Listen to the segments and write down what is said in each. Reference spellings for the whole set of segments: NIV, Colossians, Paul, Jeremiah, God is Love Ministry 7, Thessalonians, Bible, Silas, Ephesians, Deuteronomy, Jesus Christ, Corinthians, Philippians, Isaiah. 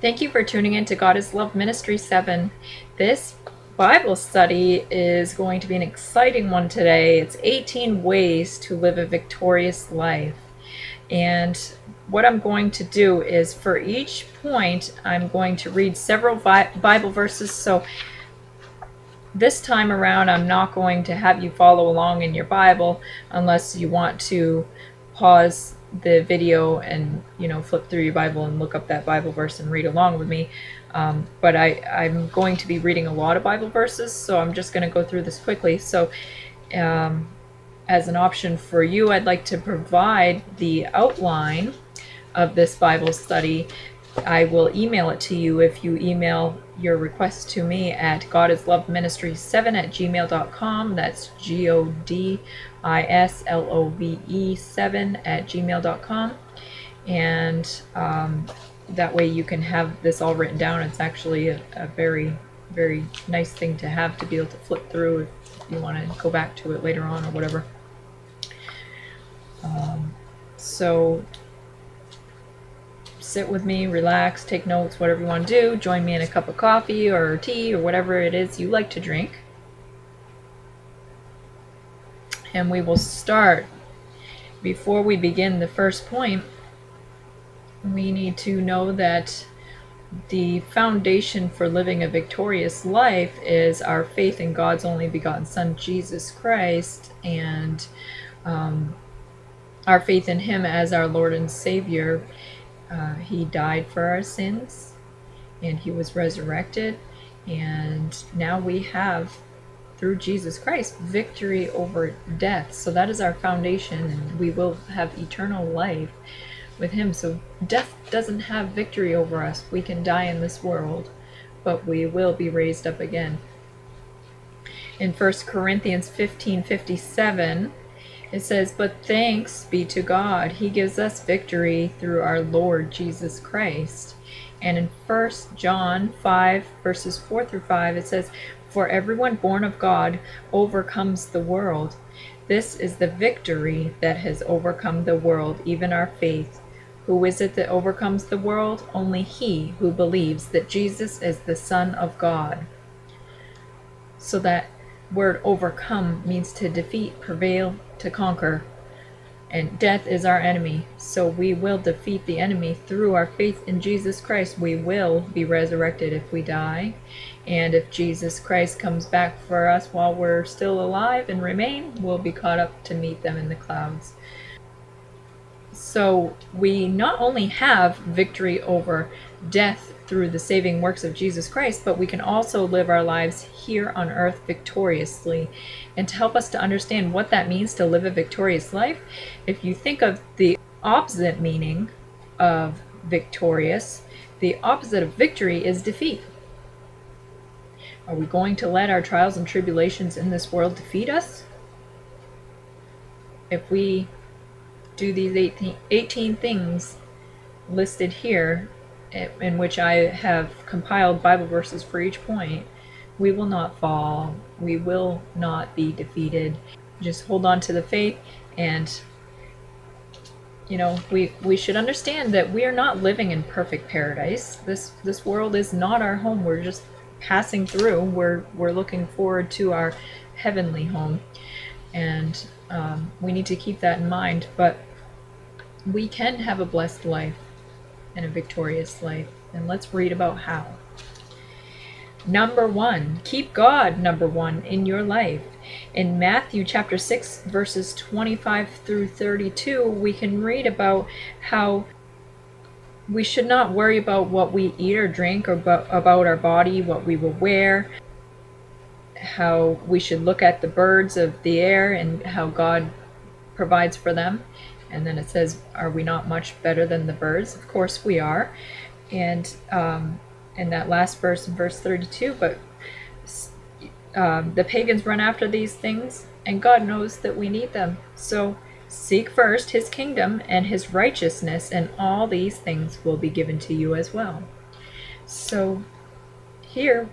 Thank you for tuning in to God is Love Ministry 7. This Bible study is going to be an exciting one today. It's 18 ways to live a victorious life. And what I'm going to do is for each point, I'm going to read several Bible verses. So this time around, I'm not going to have you follow along in your Bible unless you want to pause the video and, you know, flip through your Bible and look up that Bible verse and read along with me. But I'm going to be reading a lot of Bible verses, so I'm just going to go through this quickly. So as an option for you, I'd like to provide the outline of this Bible study. I will email it to you if you email your request to me at godisloveministry7@gmail.com. That's godisLove7@gmail.com. And that way you can have this all written down. It's actually a very, very nice thing to have, to be able to flip through if you want to go back to it later on or whatever. So sit with me, relax, take notes, whatever you want to do. Join me in a cup of coffee or tea or whatever it is you like to drink. And we will start. Before we begin the first point, we need to know that the foundation for living a victorious life is our faith in God's only begotten Son, Jesus Christ, and our faith in Him as our Lord and Savior. He died for our sins, and He was resurrected, and now we have, through Jesus Christ, victory over death. So that is our foundation, and we will have eternal life with Him. So death doesn't have victory over us. We can die in this world, but we will be raised up again. In 1 Corinthians 15:57, it says, "But thanks be to God, He gives us victory through our Lord Jesus Christ." And in 1 John 5:4-5, it says, "For everyone born of God overcomes the world. This is the victory that has overcome the world, even our faith. Who is it that overcomes the world? Only he who believes that Jesus is the Son of God." So that word overcome means to defeat, prevail, to conquer, and death is our enemy, so we will defeat the enemy through our faith in Jesus Christ. We will be resurrected if we die, and if Jesus Christ comes back for us while we're still alive and remain, we'll be caught up to meet them in the clouds. So we not only have victory over death through the saving works of Jesus Christ, but we can also live our lives here on earth victoriously. And to help us to understand what that means to live a victorious life, if you think of the opposite meaning of victorious, the opposite of victory is defeat. Are we going to let our trials and tribulations in this world defeat us? If we do these 18 things listed here, in which I have compiled Bible verses for each point, we will not fall, we will not be defeated. Just hold on to the faith, and you know, we should understand that we are not living in perfect paradise. This world is not our home. We're just passing through. We're looking forward to our heavenly home, and we need to keep that in mind. But we can have a blessed life and a victorious life, and let's read about how. Number one, keep God number one in your life. In Matthew chapter 6 verses 25-32, we can read about how we should not worry about what we eat or drink, or about our body, what we will wear, how we should look at the birds of the air and how God provides for them. And then it says, "Are we not much better than the birds?" Of course we are. And in that last verse, in verse 32, but the pagans run after these things, and God knows that we need them. So seek first His kingdom and His righteousness, and all these things will be given to you as well. So here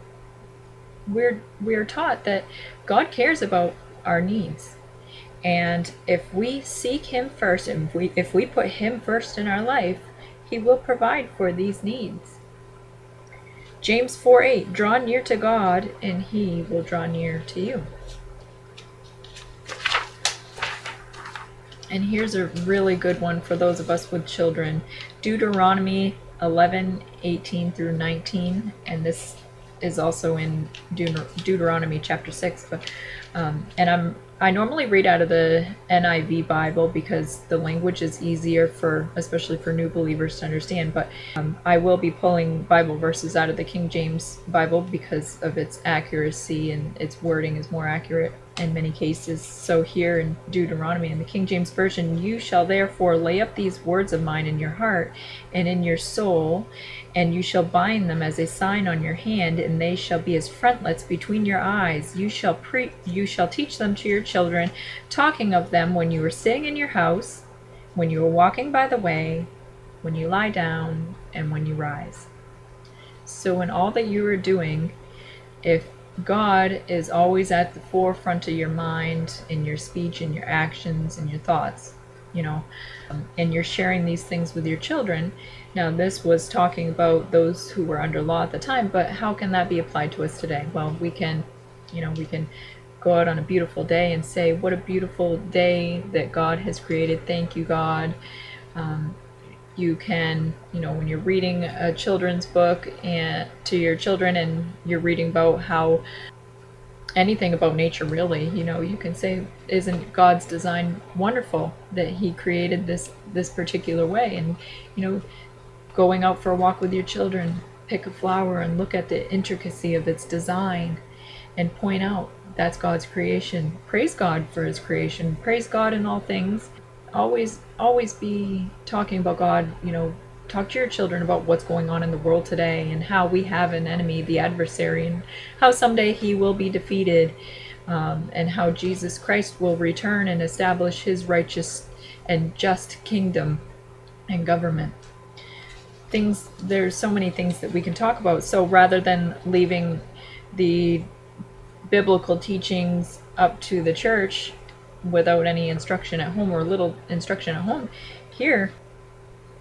we're taught that God cares about our needs. And if we seek Him first, and if we put Him first in our life, He will provide for these needs. James 4:8, draw near to God, and he will draw near to you. And here's a really good one for those of us with children. Deuteronomy 11:18-19, and this is also in Deuteronomy chapter 6, but and I normally read out of the NIV Bible because the language is easier for, especially for new believers, to understand, but I will be pulling Bible verses out of the King James Bible because of its accuracy, and its wording is more accurate in many cases. So here in Deuteronomy, in the King James Version, you shall therefore lay up these words of mine in your heart and in your soul, and you shall bind them as a sign on your hand, and they shall be as frontlets between your eyes. You shall teach them to your children, talking of them when you are sitting in your house, when you are walking by the way, when you lie down, and when you rise. So in all that you are doing, if God is always at the forefront of your mind, in your speech, in your actions, in your thoughts, you know, and you're sharing these things with your children. Now, this was talking about those who were under law at the time, but how can that be applied to us today? Well, we can, you know, we can go out on a beautiful day and say, what a beautiful day that God has created. Thank you, God. You can, you know, when you're reading a children's book and to your children and you're reading about how anything about nature, really, you know, you can say, isn't God's design wonderful that he created this particular way? And, you know, going out for a walk with your children, pick a flower and look at the intricacy of its design and point out that's God's creation. Praise God for his creation. Praise God in all things. Always be talking about God. You know, talk to your children about what's going on in the world today and how we have an enemy, the adversary, and how someday he will be defeated, and how Jesus Christ will return and establish his righteous and just kingdom and government. Things, there's so many things that we can talk about. So rather than leaving the biblical teachings up to the church without any instruction at home, or little instruction at home, here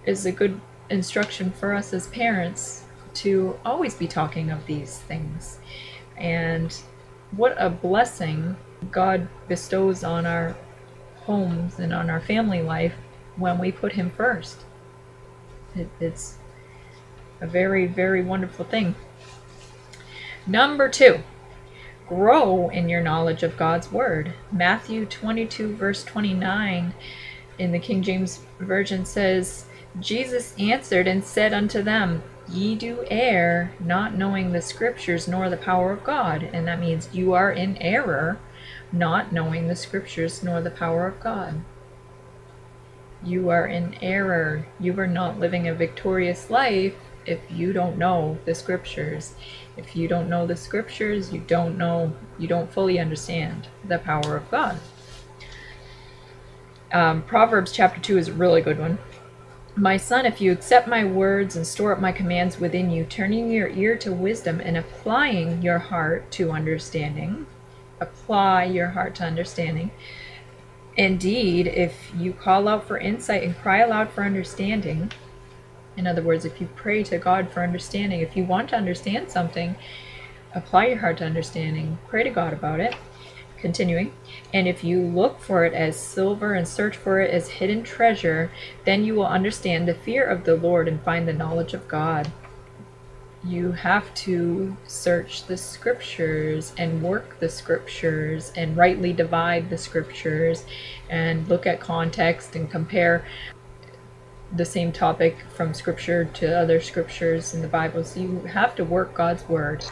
is a good instruction for us as parents to always be talking of these things. And what a blessing God bestows on our homes and on our family life when we put him first. It's a very, very wonderful thing. Number two, grow in your knowledge of God's word. Matthew 22:29 in the King James Version says, Jesus answered and said unto them, ye do err, not knowing the scriptures nor the power of God. And that means you are in error, not knowing the scriptures nor the power of God. You are in error. You are not living a victorious life if you don't know the scriptures. If you don't know the scriptures, you don't fully understand the power of God. Proverbs chapter 2 is a really good one. My son, if you accept my words and store up my commands within you, turning your ear to wisdom and applying your heart to understanding. Apply your heart to understanding. Indeed, if you call out for insight and cry aloud for understanding. In other words, if you pray to God for understanding, if you want to understand something, apply your heart to understanding, pray to God about it. Continuing, and if you look for it as silver and search for it as hidden treasure, then you will understand the fear of the Lord and find the knowledge of God. You have to search the scriptures and work the scriptures and rightly divide the scriptures and look at context and compare the same topic from scripture to other scriptures in the Bible. So you have to work God's word.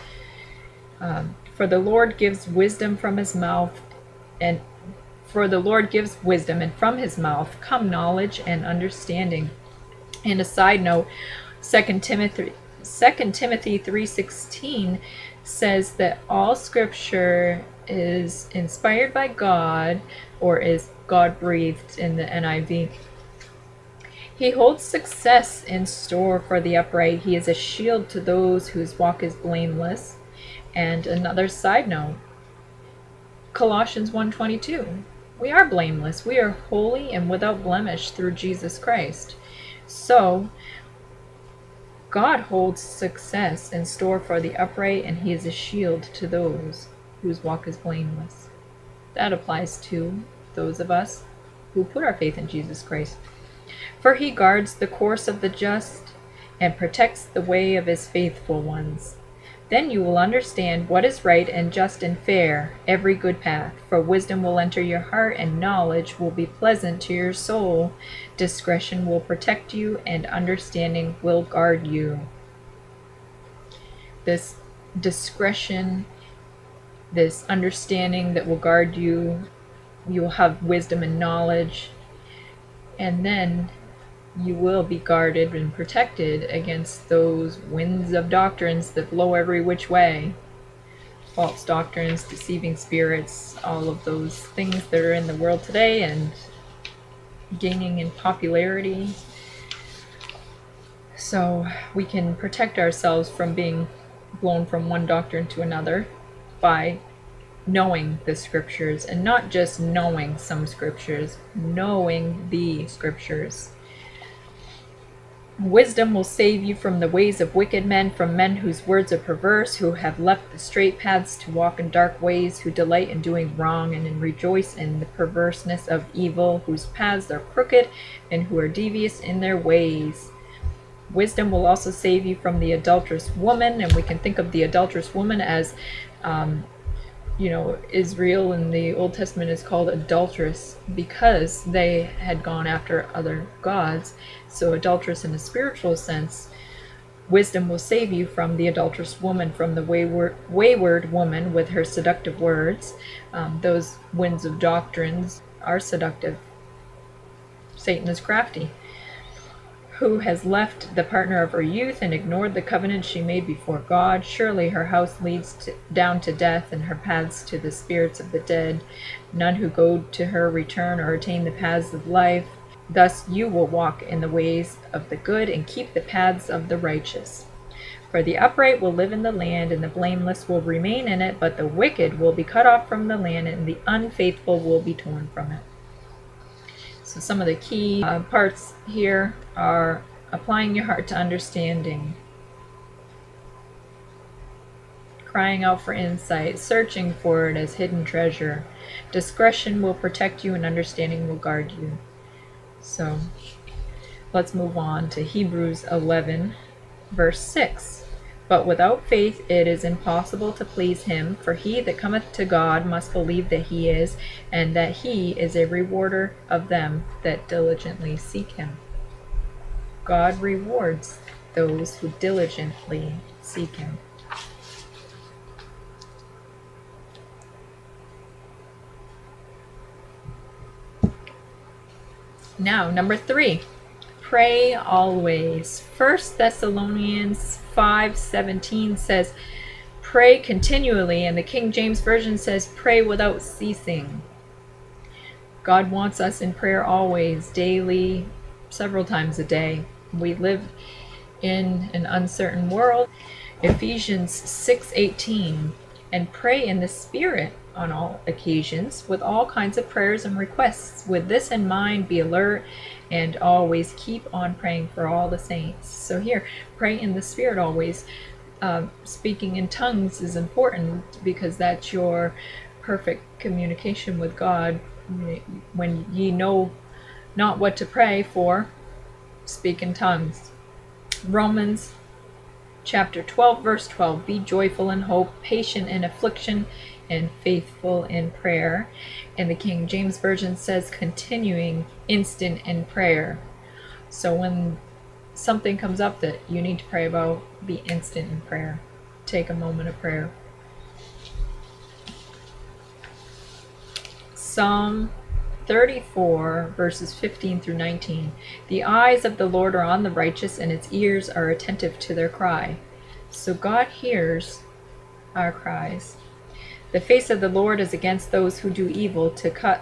For the Lord gives wisdom from his mouth, and from his mouth come knowledge and understanding. And a side note, 2 Timothy 3:16 says that all scripture is inspired by God, or is God breathed in the NIV. He holds success in store for the upright. He is a shield to those whose walk is blameless. And another side note, Colossians 1:22. We are blameless. We are holy and without blemish through Jesus Christ. So God holds success in store for the upright, and he is a shield to those whose walk is blameless. That applies to those of us who put our faith in Jesus Christ. For he guards the course of the just and protects the way of his faithful ones. Then you will understand what is right and just and fair, every good path. For wisdom will enter your heart, and knowledge will be pleasant to your soul. Discretion will protect you, and understanding will guard you. This discretion, this understanding that will guard you, you will have wisdom and knowledge, and then you will be guarded and protected against those winds of doctrines that blow every which way. False doctrines, deceiving spirits, all of those things that are in the world today and gaining in popularity. So we can protect ourselves from being blown from one doctrine to another by knowing the scriptures, and not just knowing some scriptures, knowing the scriptures. Wisdom will save you from the ways of wicked men, from men whose words are perverse, who have left the straight paths to walk in dark ways, who delight in doing wrong and rejoice in the perverseness of evil, whose paths are crooked and who are devious in their ways. Wisdom will also save you from the adulterous woman, and we can think of the adulterous woman as, you know, Israel in the Old Testament is called adulteress because they had gone after other gods. So adulteress in a spiritual sense. Wisdom will save you from the adulterous woman, from the wayward woman with her seductive words. Those winds of doctrines are seductive. Satan is crafty. Who has left the partner of her youth and ignored the covenant she made before God. Surely her house leads down to death, and her paths to the spirits of the dead. None who go to her return or attain the paths of life. Thus you will walk in the ways of the good and keep the paths of the righteous. For the upright will live in the land, and the blameless will remain in it, but the wicked will be cut off from the land, and the unfaithful will be torn from it. So some of the key parts here are applying your heart to understanding, crying out for insight, searching for it as hidden treasure. Discretion will protect you, and understanding will guard you. So let's move on to Hebrews 11, verse 6. But without faith it is impossible to please him, for he that cometh to God must believe that he is, and that he is a rewarder of them that diligently seek him. God rewards those who diligently seek him. Now, number 3. Pray always. 1 Thessalonians 5:17 says, pray continually, and the King James Version says, pray without ceasing. God wants us in prayer always, daily, several times a day. We live in an uncertain world. Ephesians 6:18, and pray in the Spirit on all occasions, with all kinds of prayers and requests. With this in mind, be alert, and always keep on praying for all the saints. So here, pray in the Spirit always. Speaking in tongues is important because that's your perfect communication with God. When ye know not what to pray for, speak in tongues. Romans chapter 12, verse 12, be joyful in hope, patient in affliction, and faithful in prayer. And the King James Version says continuing instant in prayer. So when something comes up that you need to pray about, be instant in prayer. Take a moment of prayer. Psalm 34 verses 15 through 19. The eyes of the Lord are on the righteous, and its ears are attentive to their cry. So God hears our cries. The face of the Lord is against those who do evil, to cut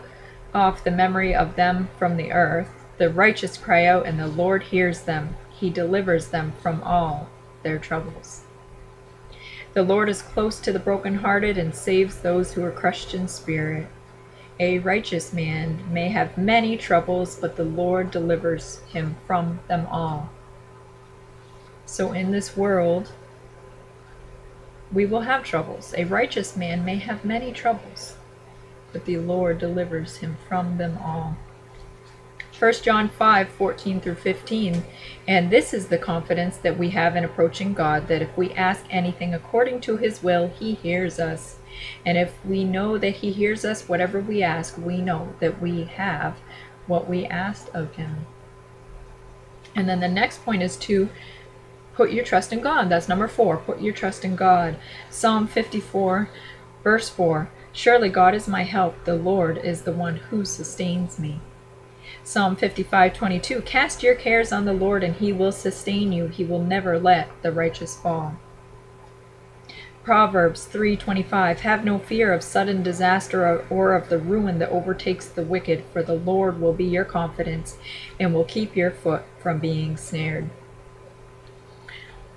off the memory of them from the earth. The righteous cry out, and the Lord hears them. He delivers them from all their troubles. The Lord is close to the brokenhearted and saves those who are crushed in spirit. A righteous man may have many troubles, but the Lord delivers him from them all. So in this world, we will have troubles. A righteous man may have many troubles, but the Lord delivers him from them all. 1 John 5:14 through 15, and this is the confidence that we have in approaching God, that if we ask anything according to his will, he hears us. And if we know that he hears us, whatever we ask, we know that we have what we asked of him. And then the next point is to put your trust in God. That's number 4. Put your trust in God. Psalm 54, verse 4. Surely God is my help. The Lord is the one who sustains me. Psalm 55:22. Cast your cares on the Lord, and he will sustain you. He will never let the righteous fall. Proverbs 3:25. Have no fear of sudden disaster or of the ruin that overtakes the wicked, for the Lord will be your confidence and will keep your foot from being snared.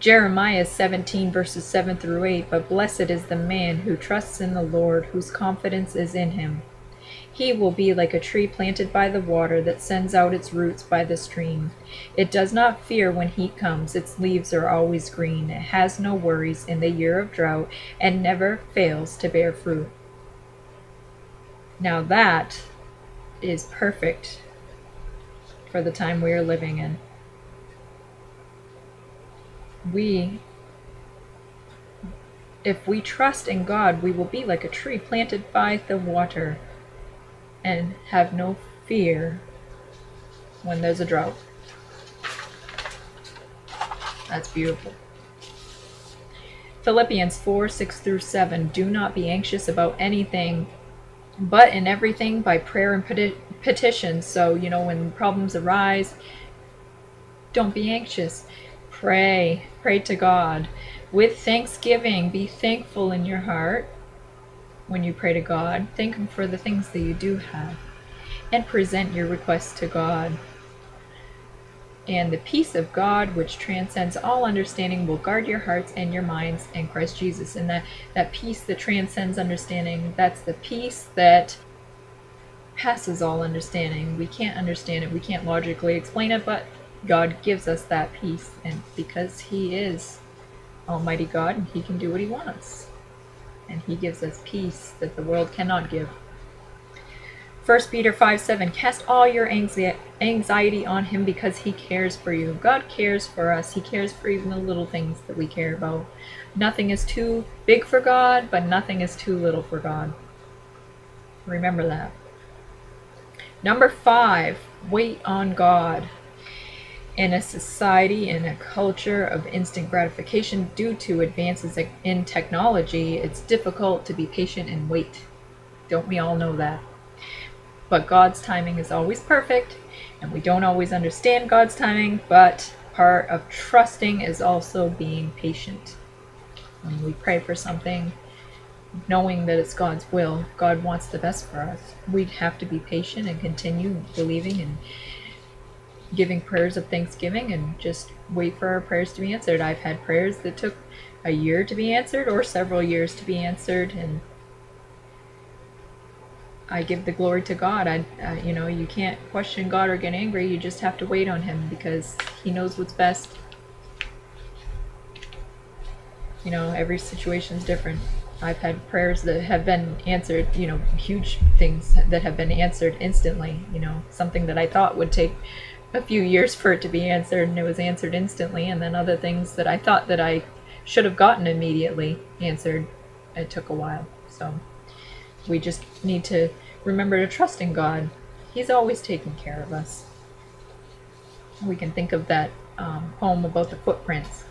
Jeremiah 17 verses 7 through 8. But blessed is the man who trusts in the Lord, whose confidence is in him. He will be like a tree planted by the water that sends out its roots by the stream. It does not fear when heat comes. Its leaves are always green. It has no worries in the year of drought and never fails to bear fruit. Now that is perfect for the time we are living in. If we trust in God, we will be like a tree planted by the water and have no fear when there's a drought. That's beautiful. Philippians 4:6 through 7. Do not be anxious about anything, but in everything by prayer and petition. So, you know, when problems arise, don't be anxious. Pray to God. With thanksgiving, be thankful in your heart. When you pray to God, thank him for the things that you do have, and present your requests to God. And the peace of God, which transcends all understanding, will guard your hearts and your minds in Christ Jesus. And that peace that transcends understanding, that's the peace that passes all understanding. We can't understand it, we can't logically explain it, but God gives us that peace, and because he is Almighty God and he can do what he wants. And he gives us peace that the world cannot give. 1 Peter 5:7. Cast all your anxiety on him because he cares for you. God cares for us. He cares for even the little things that we care about. Nothing is too big for God, but nothing is too little for God. Remember that. Number 5. Wait on God. In a society, in a culture of instant gratification due to advances in technology, it's difficult to be patient and wait. Don't we all know that? But God's timing is always perfect, and we don't always understand God's timing, but part of trusting is also being patient. When we pray for something, knowing that it's God's will, God wants the best for us, we'd have to be patient and continue believing and giving prayers of thanksgiving and just wait for our prayers to be answered. I've had prayers that took a year to be answered or several years to be answered, and I give the glory to God. You know, you can't question God or get angry. You just have to wait on him because he knows what's best. You know, every situation's different. I've had prayers that have been answered, you know, huge things that have been answered instantly, you know, something that I thought would take a few years for it to be answered, and it was answered instantly. And then other things that I thought that I should have gotten immediately answered, it took a while. So we just need to remember to trust in God. He's always taking care of us. We can think of that poem about the footprints.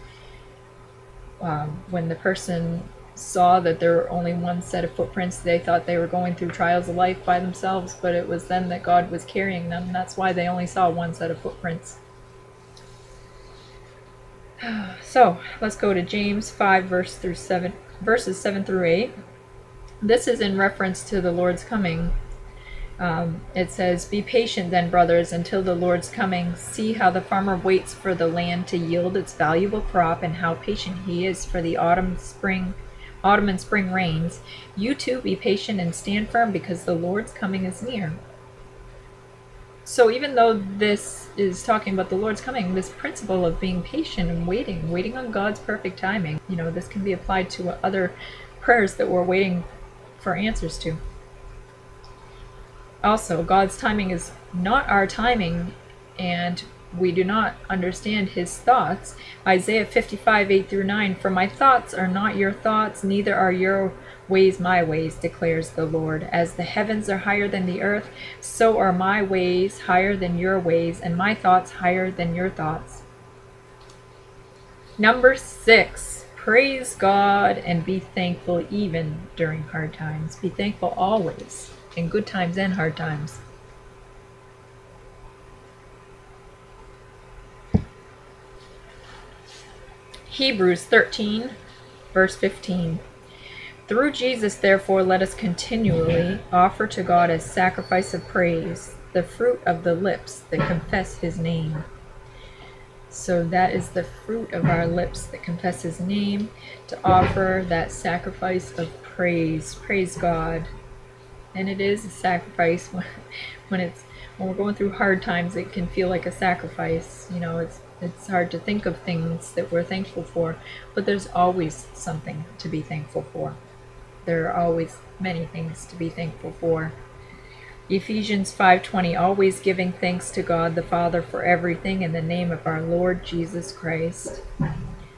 When the person saw that there were only one set of footprints, they thought they were going through trials of life by themselves, but it was then that God was carrying them, and that's why they only saw one set of footprints. So let's go to James 5 verses 7 through 8. This is in reference to the Lord's coming. It says, be patient then, brothers, until the Lord's coming. See how the farmer waits for the land to yield its valuable crop, and how patient he is for the autumn and spring rains. You too be patient and stand firm, because the Lord's coming is near. So even though this is talking about the Lord's coming, this principle of being patient and waiting on God's perfect timing, you know, this can be applied to other prayers that we're waiting for answers to. Also, God's timing is not our timing, and we do not understand his thoughts. Isaiah 55, 8 through 9, "For my thoughts are not your thoughts, neither are your ways my ways, declares the Lord. As the heavens are higher than the earth, so are my ways higher than your ways, and my thoughts higher than your thoughts." Number 6, praise God and be thankful even during hard times. Be thankful always, in good times and hard times. Hebrews 13, verse 15. "Through Jesus, therefore, let us continually offer to God a sacrifice of praise, the fruit of the lips that confess his name." So that is the fruit of our lips that confess his name, to offer that sacrifice of praise. Praise God. And it is a sacrifice. When we're going through hard times, it can feel like a sacrifice. You know, it's hard to think of things that we're thankful for, but there's always something to be thankful for. There are always many things to be thankful for. Ephesians 5:20, "Always giving thanks to God the Father for everything in the name of our Lord Jesus Christ."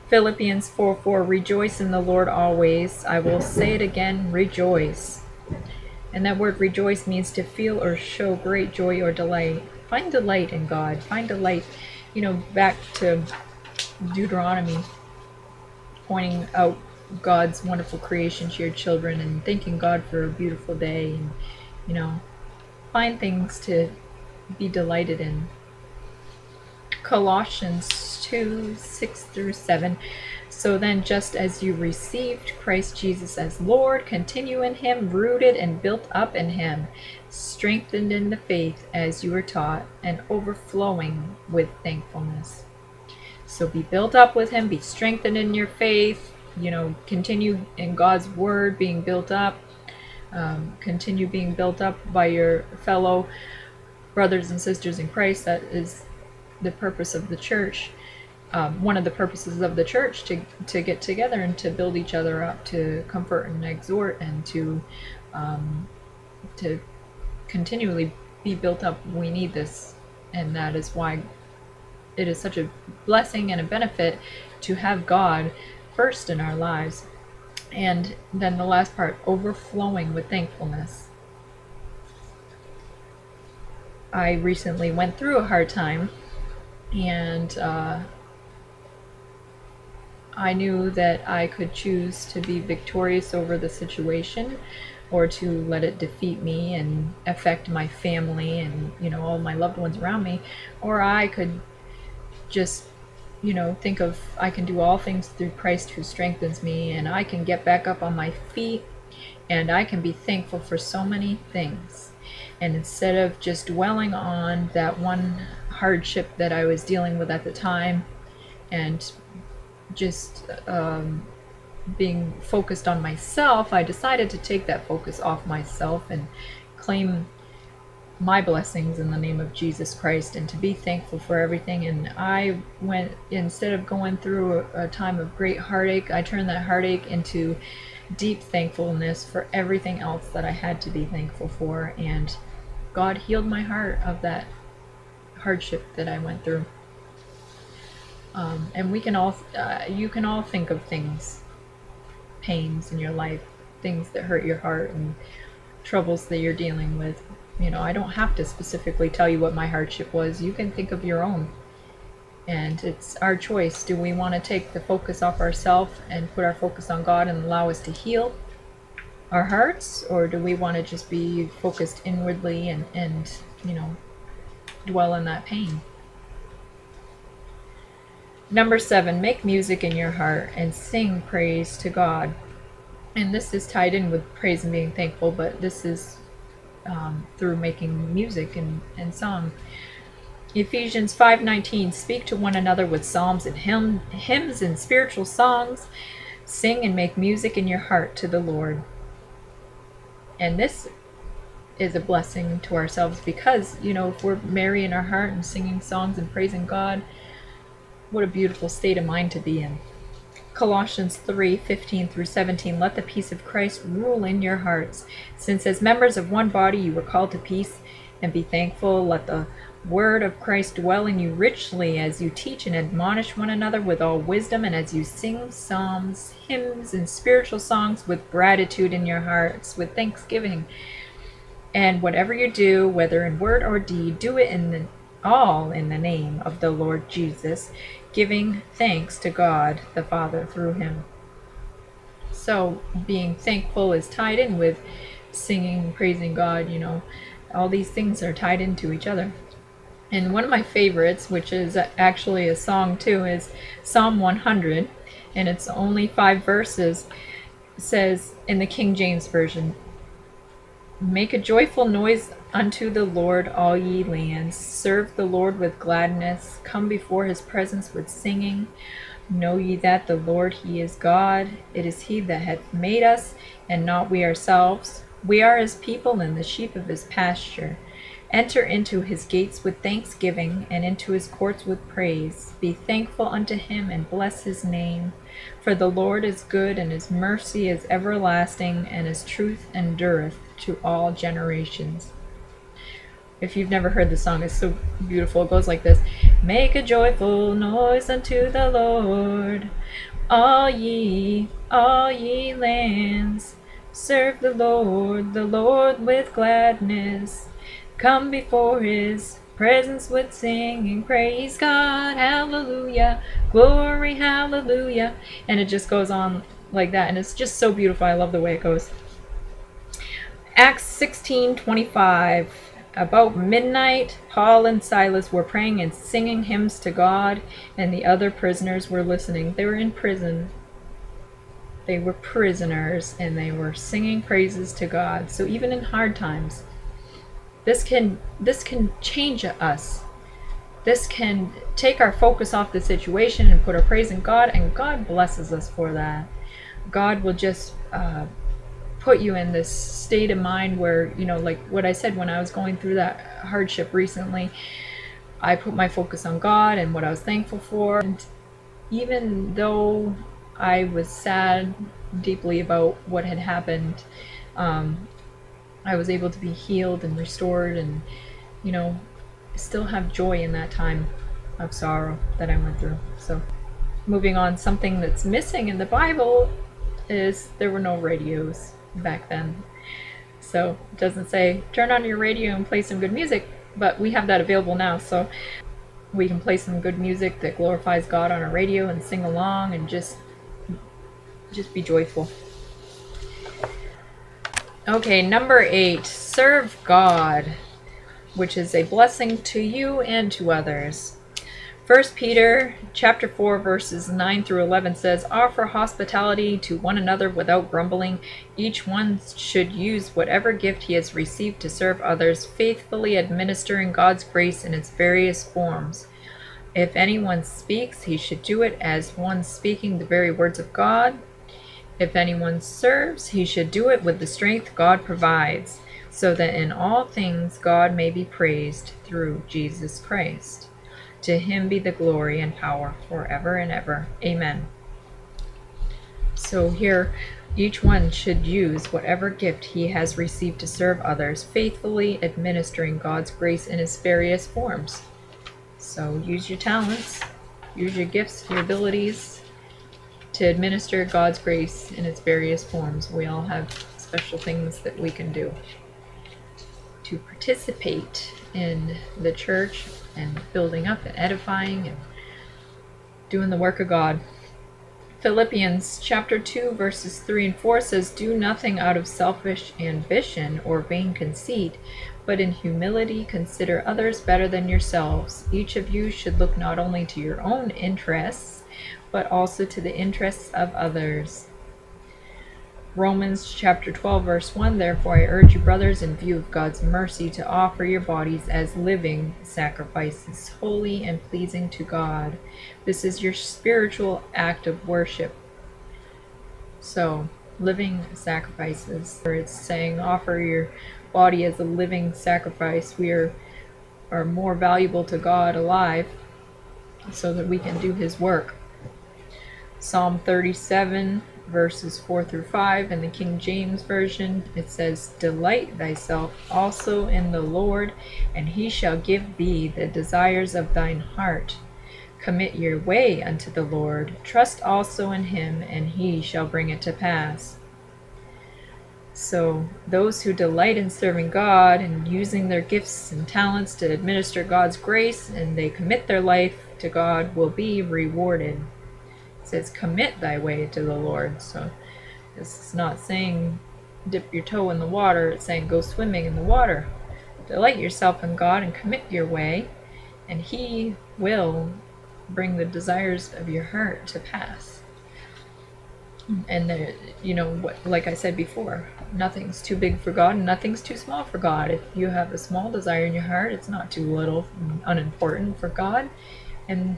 Philippians 4:4, "Rejoice in the Lord always. I will say it again, rejoice." And that word rejoice means to feel or show great joy or delight. Find delight in God. Find delight. You know, back to Deuteronomy, pointing out God's wonderful creation to your children and thanking God for a beautiful day. And, you know, find things to be delighted in. Colossians 2, 6 through 7. "So then, just as you received Christ Jesus as Lord, continue in him, rooted and built up in him, strengthened in the faith as you were taught, and overflowing with thankfulness." So be built up with him, be strengthened in your faith, you know, continue in God's word being built up, continue being built up by your fellow brothers and sisters in Christ. That is the purpose of the church. One of the purposes of the church to get together and to build each other up, to comfort and exhort, and to continually be built up. We need this, and that is why it is such a blessing and a benefit to have God first in our lives. And then the last part, overflowing with thankfulness. I recently went through a hard time, and I knew that I could choose to be victorious over the situation or to let it defeat me and affect my family and, you know, all my loved ones around me. Or I could just, you know, think of, I can do all things through Christ who strengthens me, and I can get back up on my feet, and I can be thankful for so many things. And instead of just dwelling on that one hardship that I was dealing with at the time and just being focused on myself, I decided to take that focus off myself and claim my blessings in the name of Jesus Christ and to be thankful for everything. And I went, instead of going through a time of great heartache, I turned that heartache into deep thankfulness for everything else that I had to be thankful for. And God healed my heart of that hardship that I went through. And we can all, you can all think of things, pains in your life, things that hurt your heart and troubles that you're dealing with. You know, I don't have to specifically tell you what my hardship was. You can think of your own. And it's our choice. Do we want to take the focus off ourselves and put our focus on God and allow us to heal our hearts? Or do we want to just be focused inwardly and you know, dwell in that pain? Number 7, make music in your heart and sing praise to God. And this is tied in with praise and being thankful, but this is through making music and song. Ephesians 5:19, "Speak to one another with psalms and hymns and spiritual songs. Sing and make music in your heart to the Lord." And this is a blessing to ourselves, because, you know, if we're merry in our heart and singing songs and praising God, what a beautiful state of mind to be in. Colossians 3:15 through 17, let the peace of Christ rule in your hearts, since as members of one body you were called to peace, and be thankful. Let the word of Christ dwell in you richly as you teach and admonish one another with all wisdom, and as you sing psalms, hymns, and spiritual songs with gratitude in your hearts, with thanksgiving. And whatever you do, whether in word or deed, do it all in the name of the Lord Jesus, giving thanks to God the Father through him. So being thankful is tied in with singing, praising God, you know. All these things are tied into each other. And one of my favorites, which is actually a song too, is Psalm 100, and it's only 5 verses. It says in the King James Version, make a joyful noise unto the Lord, all ye lands. Serve the Lord with gladness. Come before his presence with singing. Know ye that the Lord, he is God. It is he that hath made us, and not we ourselves. We are his people and the sheep of his pasture. Enter into his gates with thanksgiving, and into his courts with praise. Be thankful unto him, and bless his name. For the Lord is good, and his mercy is everlasting, and his truth endureth to all generations. If you've never heard the song, it's so beautiful. It goes like this. Make a joyful noise unto the Lord, all ye lands. Serve the Lord with gladness. Come before his presence with singing. Praise God, hallelujah, glory, hallelujah. And it just goes on like that, and it's just so beautiful. I love the way it goes. Acts 16:25. About midnight, Paul and Silas were praying and singing hymns to God, and the other prisoners were listening. They were in prison. They were prisoners, and they were singing praises to God. So even in hard times, this can change us. This can take our focus off the situation and put our praise in God, and God blesses us for that. God will just put you in this state of mind where, you know, like what I said, when I was going through that hardship recently, I put my focus on God and what I was thankful for. And even though I was sad deeply about what had happened, I was able to be healed and restored, and, you know, still have joy in that time of sorrow that I went through. So moving on, something that's missing in the Bible is there were no radios back then. So it doesn't say turn on your radio and play some good music, but we have that available now. So we can play some good music that glorifies God on our radio and sing along and just be joyful. Okay, number 8, serve God, which is a blessing to you and to others. 1 Peter chapter 4 verses 9 through 11 says, offer hospitality to one another without grumbling. Each one should use whatever gift he has received to serve others, faithfully administering God's grace in its various forms. If anyone speaks, he should do it as one speaking the very words of God. If anyone serves, he should do it with the strength God provides, so that in all things God may be praised through Jesus Christ. To him be the glory and power forever and ever. Amen. So here, each one should use whatever gift he has received to serve others, faithfully administering God's grace in its various forms. So use your talents, use your gifts, your abilities to administer God's grace in its various forms. We all have special things that we can do to participate in the church and building up and edifying and doing the work of God. Philippians chapter 2 verses 3 and 4 says, do nothing out of selfish ambition or vain conceit, but in humility consider others better than yourselves. Each of you should look not only to your own interests, but also to the interests of others. Romans chapter 12 verse 1, therefore I urge you, brothers, in view of God's mercy, to offer your bodies as living sacrifices, holy and pleasing to God. This is your spiritual act of worship. So living sacrifices, where it's saying offer your body as a living sacrifice. We are more valuable to God alive so that we can do his work. Psalm 37 verses 4 through 5 in the King James Version, it says, "Delight thyself also in the Lord, and he shall give thee the desires of thine heart. Commit your way unto the Lord, trust also in him, and he shall bring it to pass." So those who delight in serving God and using their gifts and talents to administer God's grace, and they commit their life to God, will be rewarded. It says, "Commit thy way to the Lord." So it's not saying dip your toe in the water, it's saying go swimming in the water. Delight yourself in God and commit your way, and he will bring the desires of your heart to pass. And there, you know, what, like I said before, nothing's too big for God and nothing's too small for God. If you have a small desire in your heart, it's not too little, unimportant for God. And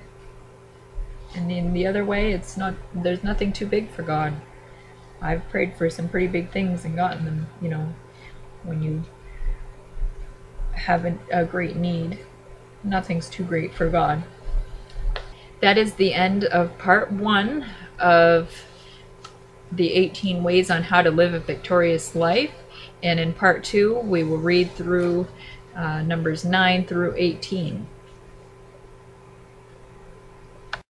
in the other way, it's not, there's nothing too big for God. I've prayed for some pretty big things and gotten them, you know, when you have a great need. Nothing's too great for God. That is the end of part one of the 18 ways on how to live a victorious life. And in part two, we will read through numbers 9 through 18.